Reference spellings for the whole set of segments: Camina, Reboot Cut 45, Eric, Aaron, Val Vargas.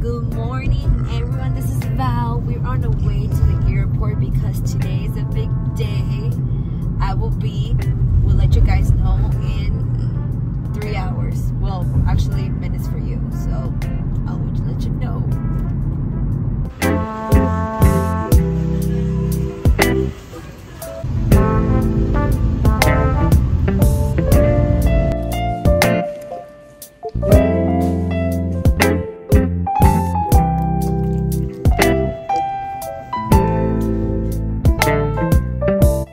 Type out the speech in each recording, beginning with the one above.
Good morning, everyone. This is Val. We're on the way to the airport because today is a big day. We'll let you guys know in 3 hours. Well, actually minutes for you. So I'll let you know.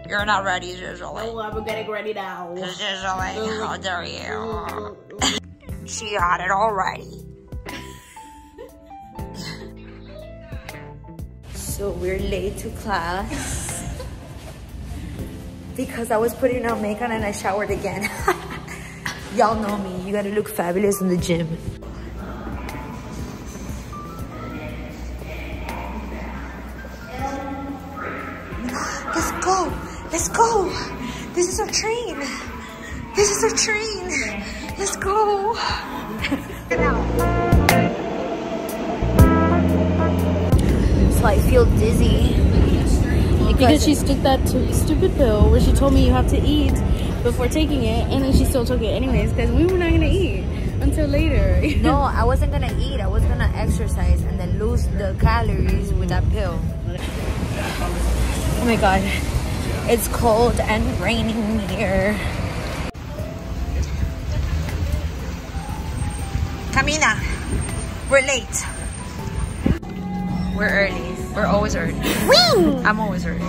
You're not ready, usually. Oh, I'm getting ready now. Usually, how dare you? She had it already. So we're late to class because I was putting on makeup and I showered again. Y'all know me. You gotta look fabulous in the gym. Let's go. Let's go. This is our train. This is our train. Let's go. So I feel dizzy. Because she took that stupid pill where she told me you have to eat before taking it, and then she still took it anyways because we were not going to eat until later. No, I wasn't going to eat. I was going to exercise and then lose the calories with that pill. Oh my god. It's cold and raining here. Camina, we're late. We're early. We're always early. Woo! I'm always early.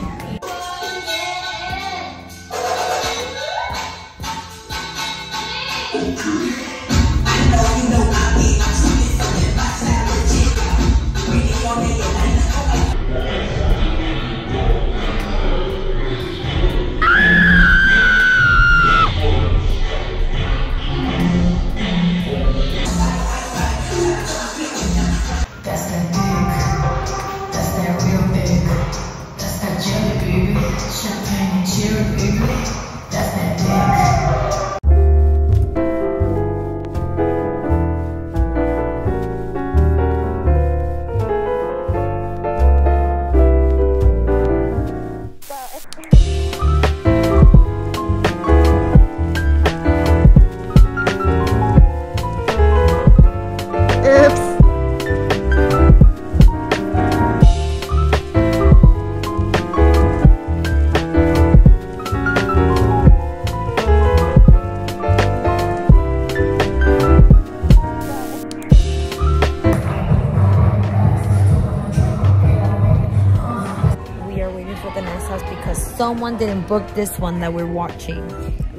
Someone didn't book this one that we're watching.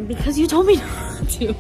Because you told me not to.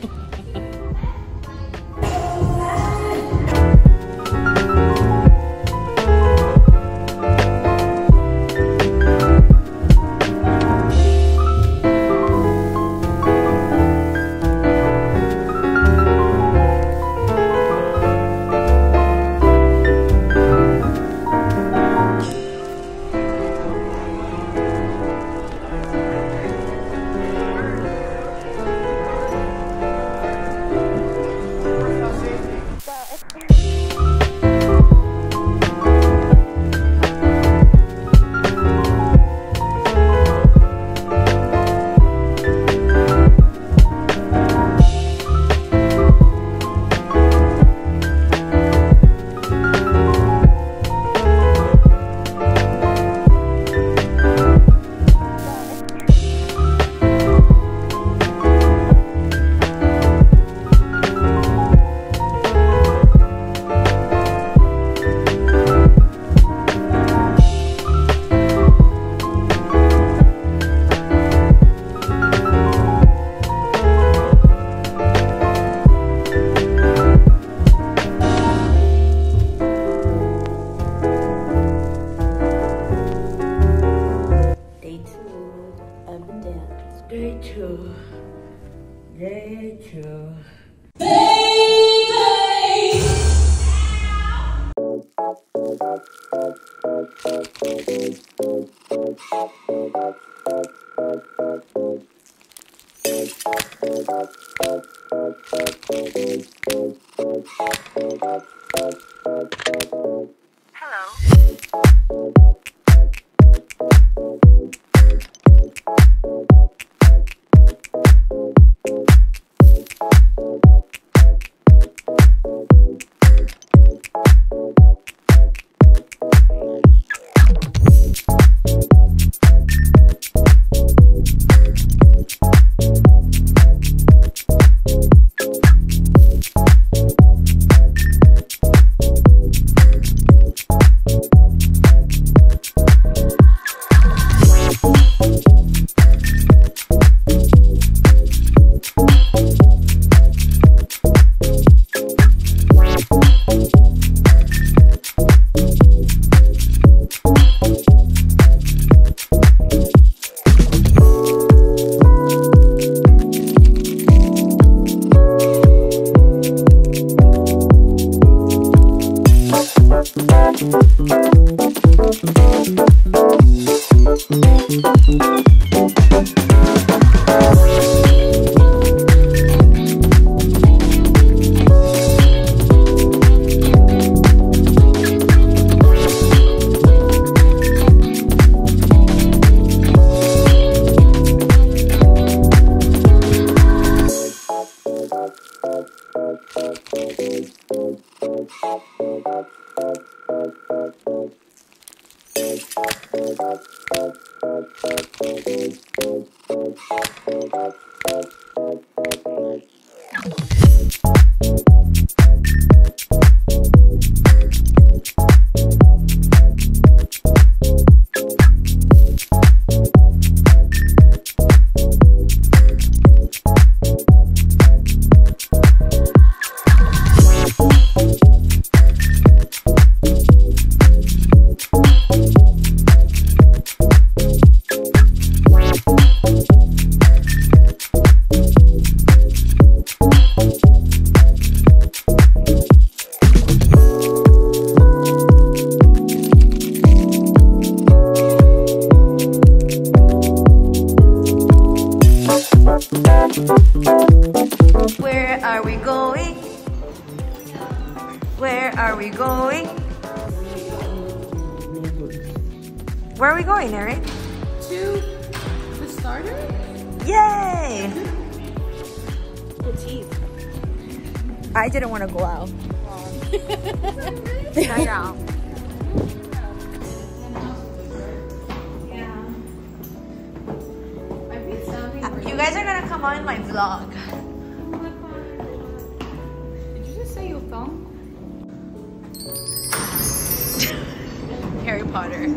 Where are we going, Eric? To the starter? Yay! I didn't want to go out. Yeah. You guys are gonna come on my vlog. Did you just say your phone? Harry Potter.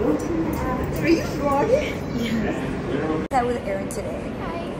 Are you vlogging? Yes. I was with Aaron today. Hi.